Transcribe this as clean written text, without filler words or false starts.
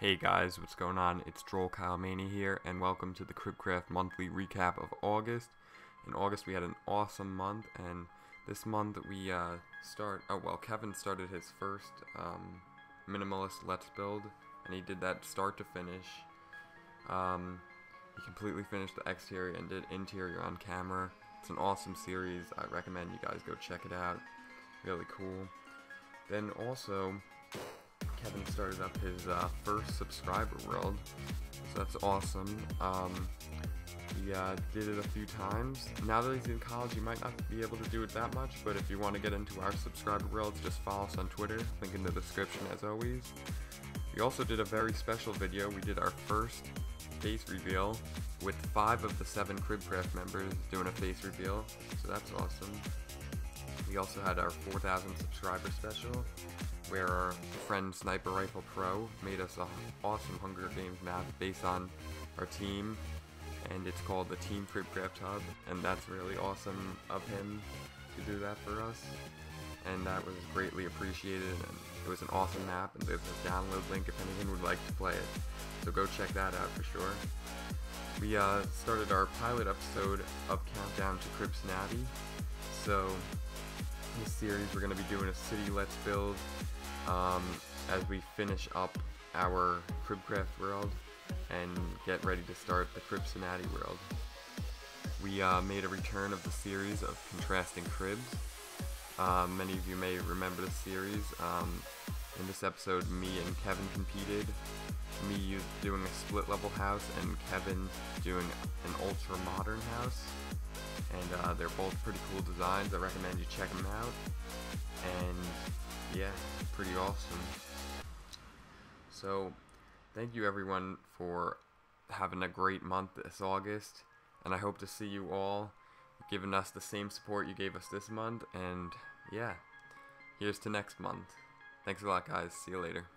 Hey guys, what's going on? It's Droll Kyle Maney here, and welcome to the Cribcraft monthly recap of August. In August we had an awesome month, and this month we Kevin started his first minimalist Let's Build, and he did that start to finish. He completely finished the exterior and did interior on camera. It's an awesome series. I recommend you guys go check it out. Really cool. Then also, Kevin started up his first subscriber world, so that's awesome. He did it a few times. Now that he's in college, you might not be able to do it that much, but if you want to get into our subscriber world, just follow us on Twitter, link in the description as always. We also did a very special video. We did our first face reveal with 5 of the 7 Cribcraft members doing a face reveal, so that's awesome. We also had our 4,000 subscriber special, where our friend Sniper Rifle Pro made us an awesome Hunger Games map based on our team, and it's called the Team Crib Grip Hub, and that's really awesome of him to do that for us, and that was greatly appreciated, and it was an awesome map, and there's a download link if anyone would like to play it, so go check that out for sure. We started our pilot episode of Countdown to Crips Navi, so in this series we're going to be doing a city Let's Build as we finish up our Cribcraft world and get ready to start the Cribsonati world. We made a return of the series of Contrasting Cribs. Many of you may remember the series. In this episode, me and Kevin competed. Me doing a split level house and Kevin doing an ultra modern house. And they're both pretty cool designs. I recommend you check them out. And yeah, pretty awesome. So thank you everyone for having a great month this August, and I hope to see you all giving us the same support you gave us this month, and yeah, here's to next month. Thanks a lot guys, see you later.